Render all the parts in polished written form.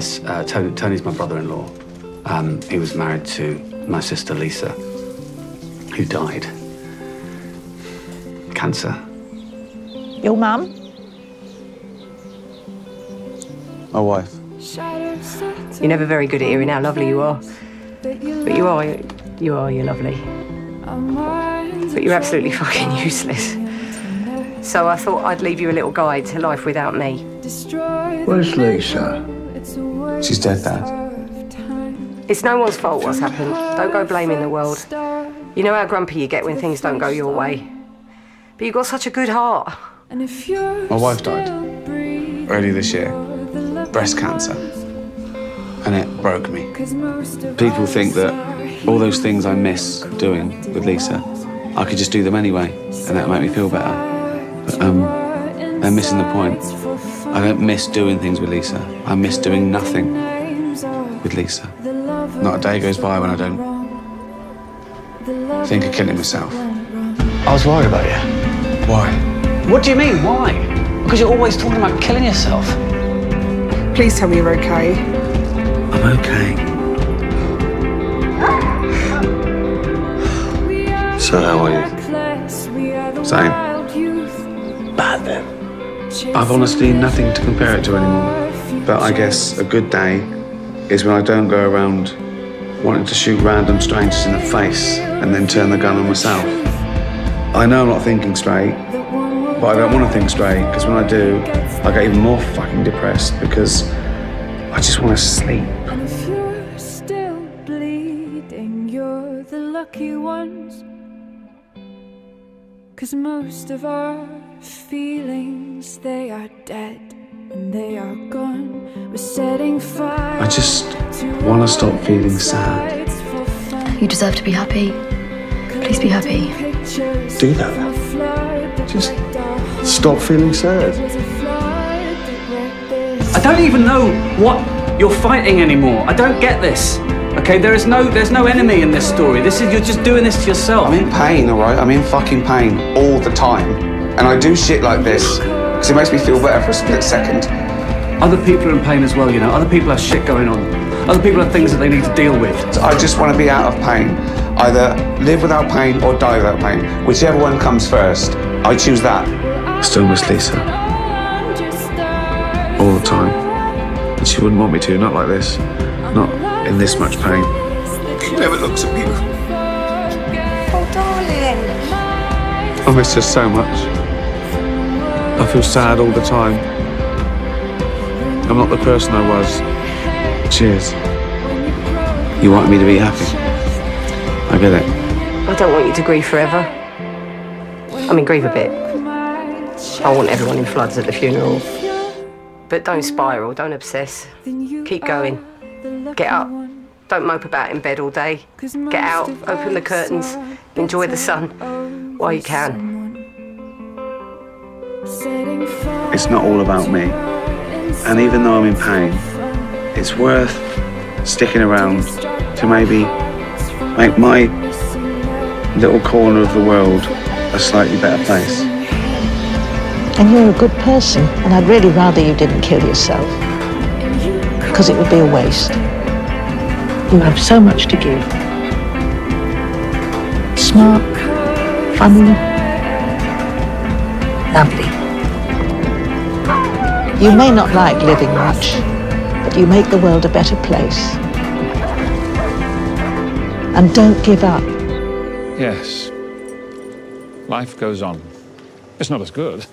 Tony's my brother-in-law. He was married to my sister Lisa, who died. Cancer. Your mum? My wife. You're never very good at hearing how lovely you are. But you're lovely. But you're absolutely fucking useless. So I thought I'd leave you a little guide to life without me. Where's Lisa? She's dead, Dad. It's no one's fault what's happened. Don't go blaming the world. You know how grumpy you get when things don't go your way. But you've got such a good heart. My wife died early this year. Breast cancer. And it broke me. People think that all those things I miss doing with Lisa, I could just do them anyway, and that'll make me feel better. But they're missing the point. I don't miss doing things with Lisa. I miss doing nothing with Lisa. Not a day goes by when I don't think of killing myself. I was worried about you. Why? What do you mean, why? Because you're always talking about killing yourself. Please tell me you're okay. I'm okay. So how are you? Same. Bad then. I've honestly nothing to compare it to anymore. But I guess a good day is when I don't go around wanting to shoot random strangers in the face and then turn the gun on myself. I know I'm not thinking straight, but I don't want to think straight, because when I do, I get even more fucking depressed, because I just want to sleep. And if you're still bleeding, you're the lucky ones, because most of our feelings, they are dead and they are gone. We're setting fire. I just want to stop feeling sad. You deserve to be happy. Please be happy. Do that. Just stop feeling sad. I don't even know what you're fighting anymore. I don't get this. Okay, there's no enemy in this story. This is, you're just doing this to yourself. I'm in pain, all right? I'm in fucking pain all the time. And I do shit like this because it makes me feel better for a split second. Other people are in pain as well, you know. Other people have shit going on. Other people have things that they need to deal with. I just want to be out of pain. Either live without pain or die without pain. Whichever one comes first, I choose that. Still miss Lisa. All the time. And she wouldn't want me to, not like this. Not in this much pain. She never looks at me. Oh, darling. I miss her so much. I feel sad all the time. I'm not the person I was. Cheers. You want me to be happy. I get it. I don't want you to grieve forever. I mean, grieve a bit. I want everyone in floods at the funeral. But don't spiral, don't obsess. Keep going. Get up. Don't mope about in bed all day. Get out, open the curtains, enjoy the sun while you can. It's not all about me. And even though I'm in pain, it's worth sticking around to maybe make my little corner of the world a slightly better place. And you're a good person, and I'd really rather you didn't kill yourself, because it would be a waste. You have so much to give. Smart, funny, lovely. You may not like living much, but you make the world a better place. And don't give up. Yes, life goes on. It's not as good.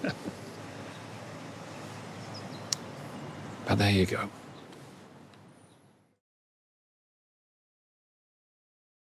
But there you go.